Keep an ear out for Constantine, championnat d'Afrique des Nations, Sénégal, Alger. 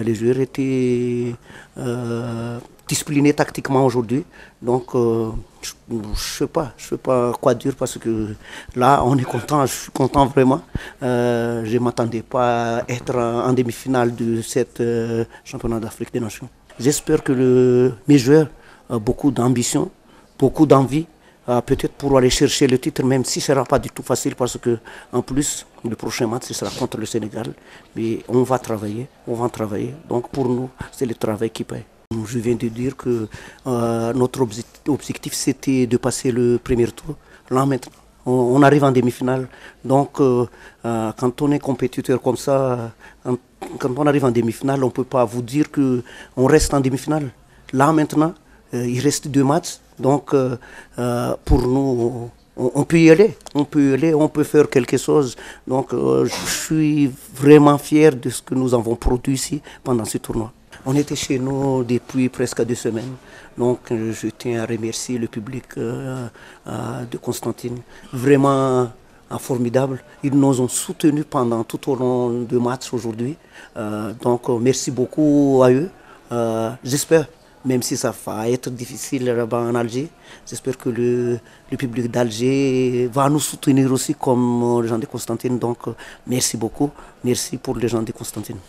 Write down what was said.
Les joueurs étaient disciplinés tactiquement aujourd'hui. Donc, je ne sais pas quoi dire parce que là, on est content, je suis content vraiment. Je ne m'attendais pas à être en demi-finale de cette championnat d'Afrique des Nations. J'espère que mes joueurs ont beaucoup d'ambition, beaucoup d'envie. Peut-être pour aller chercher le titre, même si ce ne sera pas du tout facile, parce que en plus, le prochain match, ce sera contre le Sénégal. Mais on va travailler, Donc pour nous, c'est le travail qui paye. Je viens de dire que notre objectif, c'était de passer le premier tour. Là, maintenant, on arrive en demi-finale. Donc quand on est compétiteur comme ça, quand on arrive en demi-finale, on ne peut pas vous dire qu'on reste en demi-finale. Là, maintenant, il reste 2 matchs. Donc, pour nous, on peut y aller, on peut faire quelque chose. Donc, je suis vraiment fier de ce que nous avons produit ici pendant ce tournoi. On était chez nous depuis presque 2 semaines. Donc, je tiens à remercier le public de Constantine. Vraiment formidable. Ils nous ont soutenus pendant tout au long du match aujourd'hui. Donc, merci beaucoup à eux. J'espère. Même si ça va être difficile là-bas en Alger, j'espère que le public d'Alger va nous soutenir aussi comme les gens de Constantine. Donc merci beaucoup, merci pour les gens de Constantine.